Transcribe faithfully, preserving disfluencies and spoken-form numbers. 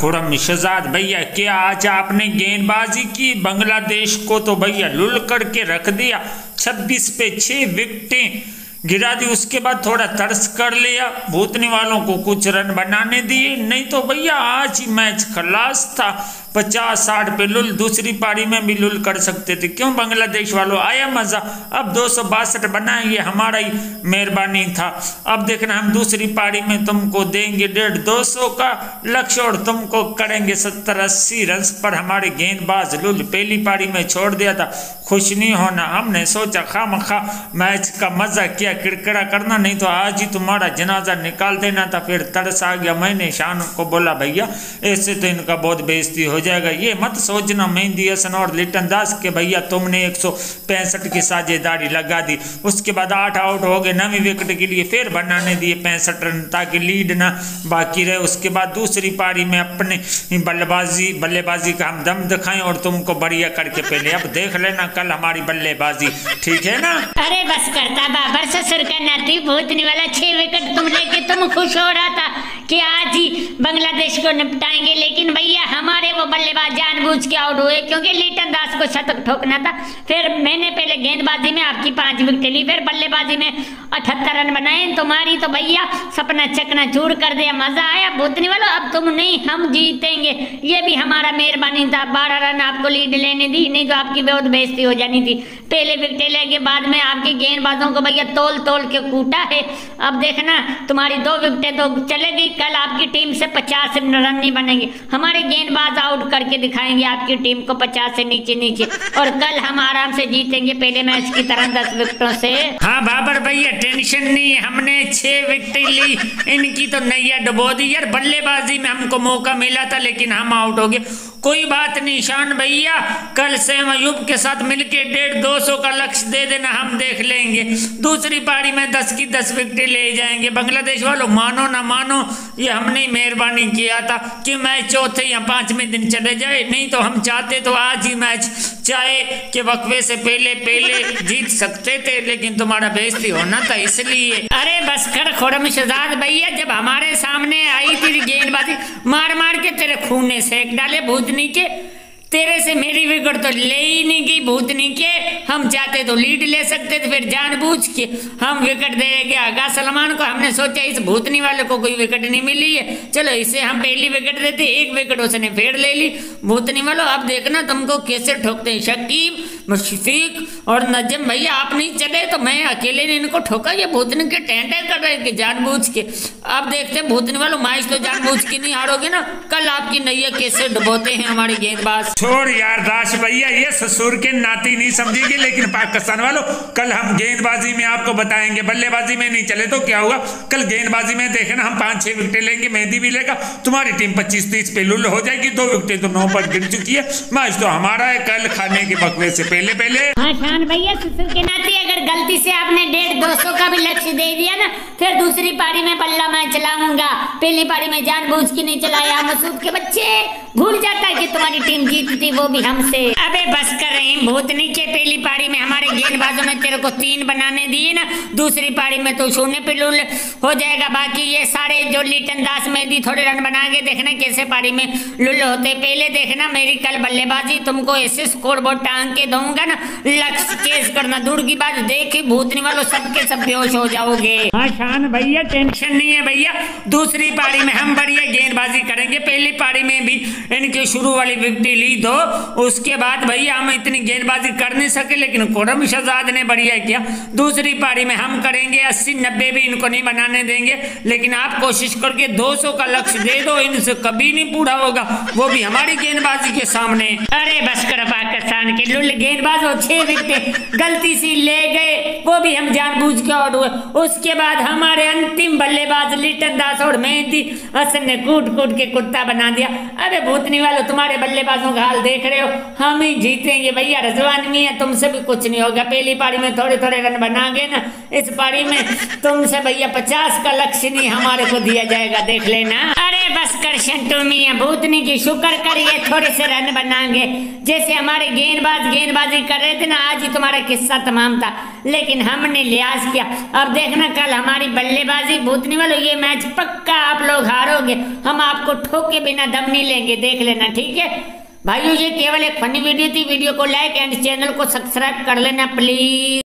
खुरम शहजाद भैया क्या आज आपने गेंदबाजी की। बांग्लादेश को तो भैया लुल करके रख दिया, छब्बीस पे छः विकेटें गिरा दी। उसके बाद थोड़ा तरस कर लिया, भूतने वालों को कुछ रन बनाने दिए, नहीं तो भैया आज ही मैच खलास था। पचास साठ पे लुल, दूसरी पारी में भी लुल कर सकते थे। क्यों बांग्लादेश वालों, आया मज़ा। अब दो सौ बासठ बनाए, ये हमारा ही मेहरबानी था। अब देखना हम दूसरी पारी में तुमको देंगे डेढ़ दो सौ का लक्ष्य और तुमको करेंगे सत्तर अस्सी रन पर। हमारे गेंदबाज लुल पहली पारी में छोड़ दिया था, खुश नहीं होना। हमने सोचा खामखा मैच का मज़ा किया, किरकिरा करना, नहीं तो आज ही तुम्हारा जनाजा निकाल देना था। फिर तरस आ गया, मैंने शान को बोला भैया ऐसे तो इनका बहुत बेइज्जती हो जाएगा। ये मत सोचना मेहंदी और लिटन दास के भैया तुमने एक सौ पैंसठ की साझेदारी लगा दी। उसके बाद आठ आउट हो गए, नवी विकेट के लिए फिर बनाने दिए पैंसठ रन ताकि लीड ना बाकी रहे। उसके बाद दूसरी पारी में अपने बल्लेबाजी बल्लेबाजी का हम दम दिखाएं और तुमको बढ़िया करके पहले। अब देख लेना कल हमारी बल्लेबाजी, ठीक है ना। अरे बस करता बाबर ससुर का नाती, भूतने वाला छह विकेट तुम लेके तुम खुश हो रहा था कि आज ही बांग्लादेश को निपटाएंगे, लेकिन भैया हमारे वो बल्लेबाज जानबूझ के आउट हुए क्योंकि लिटन दास को शतक ठोकना था। फिर मैंने पहले गेंदबाजी में आपकी पांच विकेट ली, फिर बल्लेबाजी में अठहत्तर रन बनाए। तुम्हारी तो भैया सपना चकना चूर कर दिया, मजा आया भूतने वालों। अब तुम नहीं, हम जीतेंगे, ये भी हमारा मेहरबानी था। बारह रन आपको लीड लेने दी, नहीं तो आपकी बहुत बेइज्जती हो जानी थी। पहले विकेट लेके बाद में आपके गेंदबाजों को भैया तोल तोल के कूटा है। अब देखना तुम्हारी दो विकेटें तो चले गई, कल आपकी टीम से पचास रन नहीं बनेंगे। हमारे गेंदबाज आउट करके दिखाएंगे आपकी टीम को पचास से नीचे नीचे, और कल हम आराम से जीतेंगे पहले मैच की तरह दस विकेटों से। हाँ बाबर भैया टेंशन नहीं, हमने छह विकेटें ली, इनकी तो नैया डुबो दी यार। बल्लेबाजी में हमको मौका मिला था लेकिन हम आउट हो गए। कोई बात नहीं शान भैया, कल सैम अयूब के साथ मिलके डेढ़ दो सौ का लक्ष्य दे देना, हम देख लेंगे। दूसरी पारी में दस की दस विकेटें ले जाएंगे। बांग्लादेश वालों मानो ना मानो, ये हमने मेहरबानी किया था कि मैच चौथे या पांचवें दिन चले जाए, नहीं तो हम चाहते तो आज ही मैच चाहे के वक्फे से पहले पहले जीत सकते थे, लेकिन तुम्हारा बेइज्जती होना था इसलिए। अरे बस कर खुरम शहजाद भैया, जब हमारे सामने आई थी गेंदबाजी, मार मार के तेरे खूने सेक डाले भूतनी के। तेरे से मेरी विकेट तो ले ही नहीं गई भूतनी के। हम चाहते तो लीड ले सकते थे, फिर जानबूझ के हम विकेट देंगे आगा सलमान को। हमने सोचा इस भूतनी वाले को कोई विकेट नहीं मिली है, चलो इसे हम पहली विकेट देते। एक विकेट उसने फेर ले ली भूतनी वालों। अब देखना तुमको कैसे ठोकते हैं शकीब, मुशफीक और नजम भैया। आप नहीं चले तो मैं अकेले ने इनको ठोका। ये भूतनी के टेंटे कर रहे थे जानबूझ के। अब देखते भूतनी वालों, मैच तो जानबूझ के नहीं हारोगे ना, कल आपकी नैया कैसे डुबोते हैं हमारे गेंदबाज। छोड़ यार दास भैया, ये ससुर के नाती नहीं समझेगी। लेकिन पाकिस्तान वालों, कल हम गेंदबाजी में आपको बताएंगे, बल्लेबाजी में नहीं चले तो क्या हुआ। कल गेंदबाजी में देखना हम पांच छह विकेटें लेंगे, मेहंदी भी लेगा। तुम्हारी टीम पच्चीस तीस पे लुल हो जाएगी, दो विकेटें तो नौ पर गिर चुकी है। मैच तो हमारा है, कल खाने के बकवे से पहले पहले। हाँ शान भैया, ससुर के नाती अगर गलती से आपने डेढ़ दो सौ का भी लक्ष्य दे दिया ना, फिर दूसरी पारी में बल्ला मैं चलाऊंगा। पहली पारी में जानबूझ के नहीं चलाया, मसूद के बच्चे भूल जाता है कि तुम्हारी टीम जीतती वो भी हमसे। अबे बस कर रहे हैं भूतनी के, पहली पारी में हमारे गेंदबाजों ने तेरे को तीन बनाने दिए ना, दूसरी पारी में तो शून्य पे लूल हो जाएगा। बाकी ये सारे जो लिटन दास मेहंदी थोड़े रन बना के देखना कैसे पारी में लुल होते। पहले देखना मेरी कल बल्लेबाजी, तुमको ऐसे स्कोर बोर्ड टांग के दूंगा ना, लक्ष्य केस करना। दूर की बात, देखी भूतनी वालों सबके सब बेहोश हो जाओगे। हाँ शान भैया टेंशन नहीं है भैया, दूसरी पारी में हम बढ़िया गेंदबाजी करेंगे। पहली पारी में भी इनकी शुरू वाली विकेट ली दो, उसके बाद भैया हम इतनी गेंदबाजी कर नहीं सके, लेकिन खुरम शहजाद ने बढ़िया किया। दूसरी पारी में हम करेंगे अस्सी नब्बे भी इनको नहीं बनाने देंगे, लेकिन आप कोशिश करके दो सौ का लक्ष्य दे दो, इनसे कभी नहीं पूरा होगा वो भी हमारी गेंदबाजी के सामने। अरे बस कर, पाकिस्तान के लुल गेंदबाज वो छह विकेट गलती से ले गए, वो भी हम जानबूझ के आउट हुए। उसके बाद हमारे अंतिम बल्लेबाज लिटन दास और मेहंदी हसन ने कूट कूट के कुत्ता बना दिया। अरे भूतनी वालों, तुम्हारे बल्लेबाजों का हाल देख रहे हो, हम ही जीतेंगे भैया। रिजवान मियां, तुमसे भी कुछ नहीं होगा। पहली पारी में थोड़े थोड़े रन बनाएंगे ना, इस पारी में तुमसे भैया पचास का लक्ष्य नहीं हमारे को दिया जाएगा, देख लेना। अरे बस कर शंटू मियां, भूतनी की शुक्र कर ये थोड़े से रन बनाएंगे। जैसे हमारे गेंदबाज गेंदबाजी कर रहे थे ना, आज ही तुम्हारा किस्सा तमाम था, लेकिन हमने लिहाज किया। अब देखना कल हमारी बल्लेबाजी। भूतनी वालों ये मैच पक्का आप लोग हारोगे, हम आपको ठोके बिना दम नहीं लेंगे, देख लेना ठीक है भाइयों। ये केवल एक फनी वीडियो थी, वीडियो को लाइक एंड चैनल को सब्सक्राइब कर लेना प्लीज।